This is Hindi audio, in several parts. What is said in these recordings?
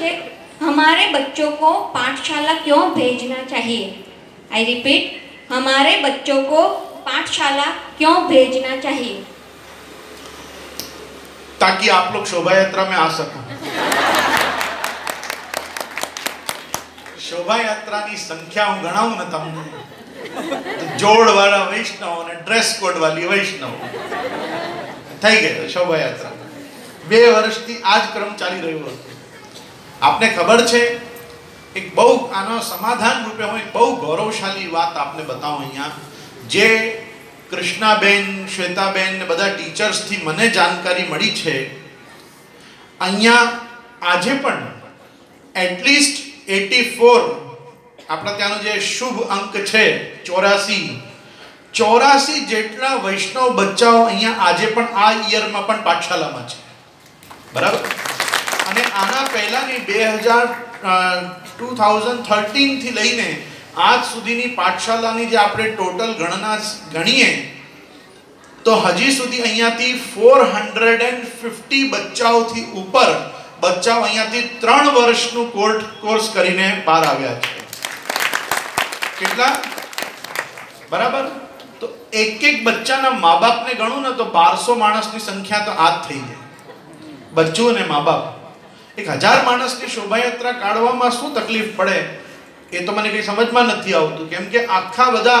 मुझे हमारे बच्चों को पाठशाला क्यों भेजना चाहिए? आई रिपीट, हमारे बच्चों को पाठशाला क्यों भेजना चाहिए? ताकि आप लोग शोभा यात्रा में आ सको। शोभा यात्रा की संख्या हूँ गणाऊ न तम जोड़ वाला वैष्णव ने ड्रेस कोड वाली वैष्णव थी गए शोभा यात्रा 2 वर्ष थी आज क्रम चाली रह्यो। आपने खबर छे एक बहु आनो समाधान रूपे हूँ एक बहु गौरवशाली बात आपने बताऊँ। अहींया जे कृष्णाबेन श्वेताबेन ने बधा टीचर्स थी मने जानकारी मळी छे, अहींया आजे पण एटलीस्ट 84 आपणा त्यानो जे शुभ अंक छे 84 जेटला वैष्णव बच्चाओ अहींया आजे पण आ ईयर मां पण पाठशालामां छे। बराबर अने आना पहला ने 2013 थी लईने आज सुधीनी पाठशालानी जे आपणे टोटल गणना गणीए तो हजी सुधी अहींयाथी 450 बच्चाओथी ऊपर बच्चाओ अहींयाथी 3 वर्षनु कोर्स करीने पार आव्या छे। केटला? बराबर तो एक बच्चाना मां-बापने गणो ने तो 1200 माणसनी संख्या तो आज थई गई। बच्चो अने मां-बाप 1000 मानस की शोभा यात्रा काढवामां शुं तकलीफ पड़े ए तो मने कई समझमां नथी आवतुं, केम के आखा बधा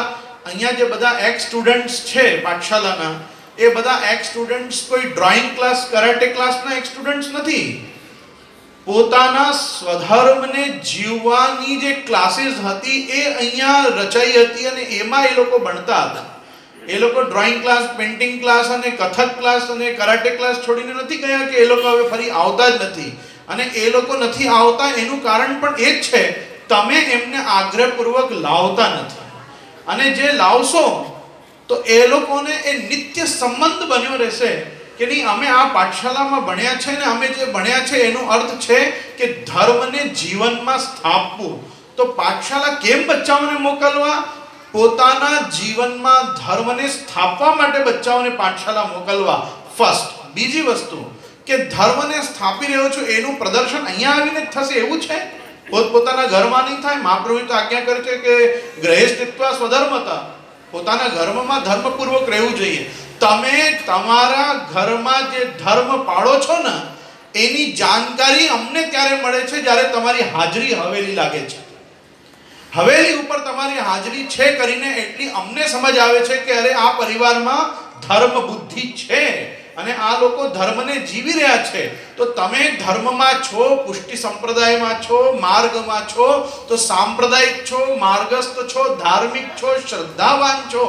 अहींया जे बधा एक्स स्टूडेंट्स छे पाठशालाना ए बधा एक्स स्टूडेंट्स कोई ड्रॉइंग क्लास कराटे क्लासना एक्स स्टूडेंट्स नथी। पोताना स्वधर्मने जीववानी जे क्लासेस हती ए अहींया रचाई हती अने एमां ए लोको भणता हता। ए लोको ड्रॉइंग क्लास पेंटिंग क्लास अने कथक क्लास अने कराटे क्लास छोड़ीने नथी गया के ए लोको हवे फरी आवता ज नथी। अने ए लोको नथी आवता एनु कारण पण ए ज छे तमे एमने आग्रहपूर्वक लावता नथी अने जे लावशो तो ए लोकोने ए नित्य संबंध बन्यो रहेशे के नहीं अमे आ पाठशालामां भण्या छे ने अमे जे भण्या छे एनो अर्थ छे के धर्मने जीवनमां स्थापवो। तो पाठशाला केम बच्चाओने मोकलवा? पोताना जीवनमां धर्मने स्थापवा माटे बच्चाओने पाठशाला मोकलवा फर्स्ट। बीजी वस्तु के धर्म ने स्थापी रह्यो छो एनु प्रदर्शन अहींया आवीने थशे एवुं छे? पोतपोताना घरमां नहीं थाय? महाप्रभुए तो आज्ञा करी छे के गृहस्थत्वा स्वधर्मता, पोताना घरमां धर्मपूर्वक रहेवुं जोईए। तमे तमारा घरमां जे धर्म पाळो छो ने एनी जानकारी अमने त्यारे मळे छे ज्यारे तमारी हाजरी हवेली लागे छे। हवेली उपर तमारी हाजरी छे करीने एटली अमने समज आवे छे के अरे आ परिवारमां धर्म बुद्धि छे अने आ लोको धर्मने जीवी रह्या छे। तो तमे धर्ममां छो, पुष्टि संप्रदायमां छो, मार्गमां छो, तो सांप्रदायिक छो, मार्गस्थ छो, धार्मिक छो, श्रद्धावान छो,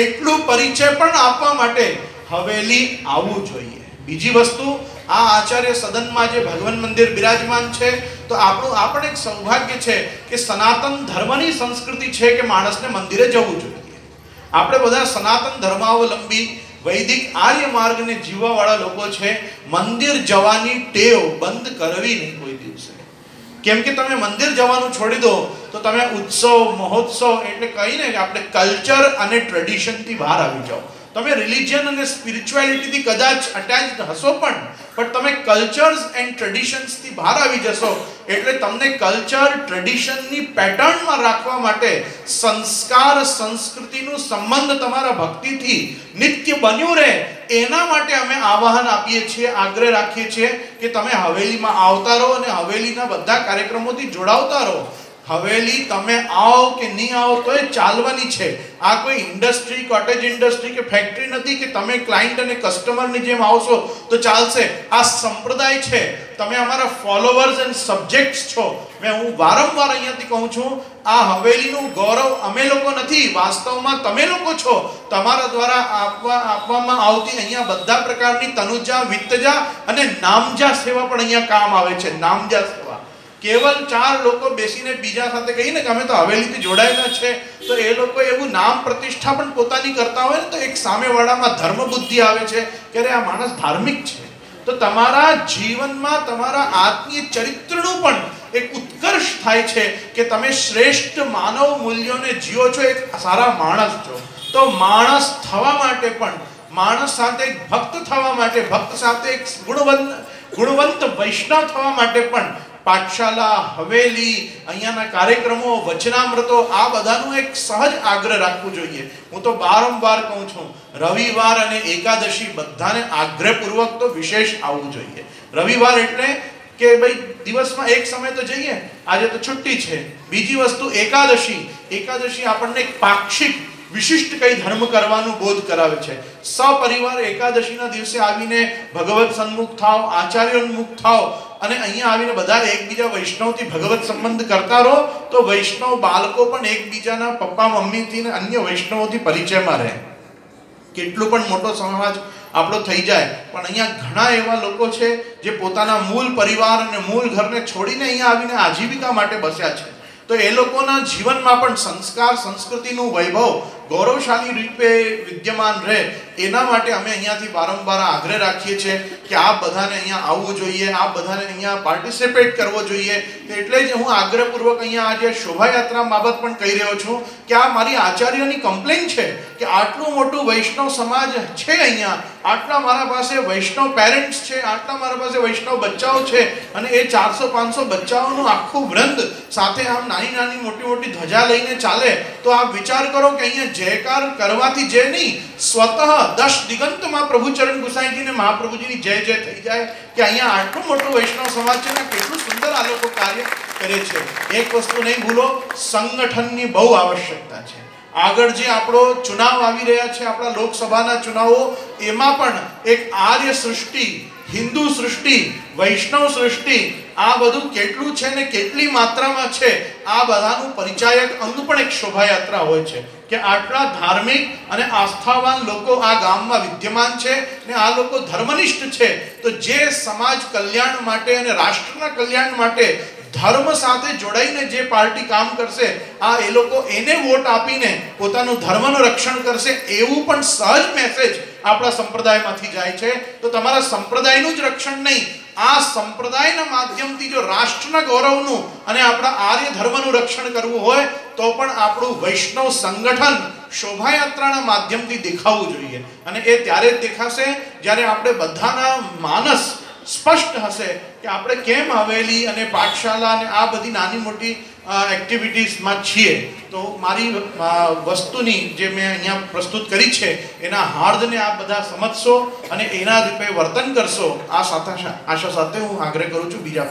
एटलो परिचय पण आपवा माटे हवेली आववुं जोईए। बीजी वस्तु आ आचार्य सदन में जो भगवान मंदिर बिराजमान है तो आप एक सौभाग्य है कि सनातन धर्म की संस्कृति है कि मानस ने मंदिर जवु जोईए। आप बधा सनातन धर्मावलंबी वैदिक आर्य मार्ग ने जीववाड़ा लोग मंदिर जवानी टेव बंद करवी नहीं कोई दिवसे। केम के तमे मंदिर जवानुं छोड़ी दो तो तमे उत्सव महोत्सव एटले कही ने आपणे कल्चर अने ट्रेडिशन थी बहार आवी जाओ। तमे रिलीजन अने स्पिरिच्युआलिटी थी कदाच अटेच्ड हशो पण तमे कल्चर्स एंड ट्रेडिशन्स थी बहार आवी जशो एटले तमने कल्चर ट्रेडिशननी पेटर्नमां राखवा माटे संस्कार संस्कृतिनो संबंध तमारा भक्तिथी नित्य बन्यो रहे एना माटे अमे आवाहन आपीए छीए, आग्रह राखीए छीए के तमे हवेलीमां आवता रहो अने हवेलीना बधा कार्यक्रमोथी जोडावता रहो। हवेली तमे आओ के नहीं आओ तो चालवानी छे। आ कोई इंडस्ट्री कॉटेज इंडस्ट्री के फैक्टरी नहीं कि तमे क्लाइंट अने कस्टमर ने जेम आवशो तो चालशे। आ संप्रदाय छे, तमे अमारा फॉलोवर्स एंड सब्जेक्ट्स छो। मैं हूँ वारंवार अहींयाथी कहूँ छूं आ हवेलीनुं गौरव अमे लोको नथी वास्तवमां तमे लोको छो। तमारा द्वारा आपवामां आवती अहींया बधा प्रकारनी तनुजा वित्तजा अने नामजा सेवा पण अहींया काम आवे छे। नामजा सेवा केवल 4 लोग बेसीने बीजा साथे कही ने अमे तो हवेली थी जोड़ायेला छे तो ए लोको एवुं नाम प्रतिष्ठा पण पोतानी करता होय ने तो एक सामेवाळामां धर्म बुद्धि आवे छे के अरे आ माणस धार्मिक छे। तो तमारा जीवनमां तमारा आत्मीय चरित्रनुं पण एक उत्कर्ष थाय छे के तमे श्रेष्ठ मानव मूल्योने जीवो छो, एक सारा माणस छो। तो माणस थवा माटे पण माणस साथे एक भक्त थवा माटे भक्त साथे एक गुणवंत वैष्णव थवा माटे पण पाठशाला हवेली अहींयाना कार्यक्रमों वचनामृतो आ बधानुं एक सहज आग्रह राखवो जोईए। हूँ तो बारंबार कहूँ छूं रविवार अने एकादशी बधाने आग्रहपूर्वक तो विशेष आववुं जोईए। रविवार एटले के भाई दिवस में एक समय तो जाइए, आज तो छुट्टी है। बीजी वस्तु एकादशी, एकादशी आपने एक पाक्षिक विशिष्ट कई धर्म करवानु बोध करावे छे। सपरिवार एकादशी ना दिवसे आवीने भगवत सन्मुख थाओ, आचार्योन्मुख थाओ अने अहींया आवीने बधा एकबीजा वैष्णवथी भगवत संबंध करता रहो तो वैष्णव बाळको पण एकबीजाना पप्पा मम्मीथी ने अन्य वैष्णवोथी परिचयमां रहे। केटलो पण मोटो समाज आपणो थई जाय पण अहींया घणा एवा लोको छे जे पोताना मूल परिवार अने मूल घरने छोडीने अहींया आवीने आजीविका माटे बस्या छे। तो ए लोकोना जीवन में पण संस्कार संस्कृति नो वैभव गौरवशाली रीते विद्यमान रहे एना माटे अमे अहींयाथी वारंवार आग्रह राखीए छे कि आप बधाने अहींया आववुं जोईए, आप बधाने अहींया पार्टिसिपेट करवो जोईए। तो एटले ज हूँ आग्रहपूर्वक अहींया आज शोभायात्रा बाबत पण कही रह्यो छुं कि आ मारी आचार्योनी कम्प्लेन छे कि आटलुं मोटुं वैष्णव समाज छे अहींया, आटला मारा पासे वैष्णव पेरेंट्स छे, आटला मारा पासे वैष्णव बच्चाओ छे अने ए 400-500 बच्चाओनुं आखुं वृंद साथे आम नानी नानी मोटी मोटी ध्वजा लईने चाले तो आप विचार करो कि अहींया जयकार करवाथी जय नहीं स्वतः 10 दिगंत मां प्रभुचरण गुसाई जी ने महाप्रभु जी की जय जय थी जाए कि अहींया आटलुं मोटुं वैष्णव समाज छे ने केटलुं सुंदर आ लोको कार्य करे छे। एक वस्तु नहीं भूलो, संगठन की बहु आवश्यकता है। आगळ जे आपणो चुनाव आवी रह्या छे, आपणा लोकसभाना चुनावो, एमां पण एक आर्य सृष्टि, हिंदू सृष्टि, वैष्णव सृष्टि आ बधुं केटलुं छे ने केटली मात्रामां छे आ बधानुं परिचायक अंग पण एक शोभायात्रा होय छे कि आटला धार्मिक अने आस्थावान लोको आ गाममां विद्यमान छे ने आ लोको धर्मनिष्ठ छे। तो जे समाज कल्याण माटे अने राष्ट्रना कल्याण माटे धर्म साथे जोड़ाईने जे पार्टी काम करशे आ ए लोको एने वोट आपीने पोतानुं धर्मनुं रक्षण करशे एवुं पण सहज मेसेज आपणा संप्रदायमांथी जाय छे। तो तमारा संप्रदायनुं ज रक्षण नहीं, आ संप्रदायना माध्यमथी जो राष्ट्रना गौरवनुं अने आपणा आर्य धर्मनुं रक्षण करवुं होय तो पण आपणुं वैष्णव संगठन शोभायात्राना माध्यमथी देखाववुं जोईए अने ए त्यारे ज देखाशे ज्यारे आपणे बधाना मानस स्पष्ट हशे कि आपणे केम हवेली अने पाठशाला अने आ बधी नानी मोटी एक्टिविटीज में छीए। तो मारी वस्तुनी जे मैं अहींया प्रस्तुत करी छे एना हार्दने आप बधा समझशो अने एना रूपे वर्तन करशो आ आशा साथे हूँ आग्रह करूँ छूं। बीजा